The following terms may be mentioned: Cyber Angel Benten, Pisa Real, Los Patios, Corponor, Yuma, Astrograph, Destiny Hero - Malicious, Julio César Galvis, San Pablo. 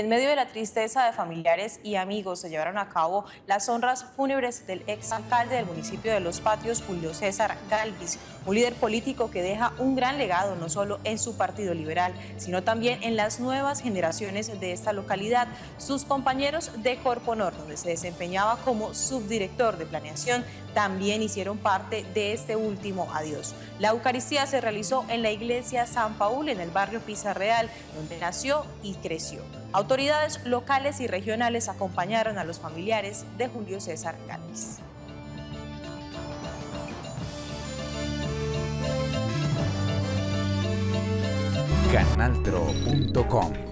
En medio de la tristeza de familiares y amigos se llevaron a cabo las honras fúnebres del exalcalde del municipio de Los Patios, Julio César Galvis, un líder político que deja un gran legado no solo en su partido liberal, sino también en las nuevas generaciones de esta localidad. Sus compañeros de Corponor, donde se desempeñaba como subdirector de planeación, también hicieron parte de este último adiós. La Eucaristía se realizó en la iglesia San Pablo, en el barrio Pisa Real, donde nació y creció. Autoridades locales y regionales acompañaron a los familiares de Julio César Galvis. Canaltro.com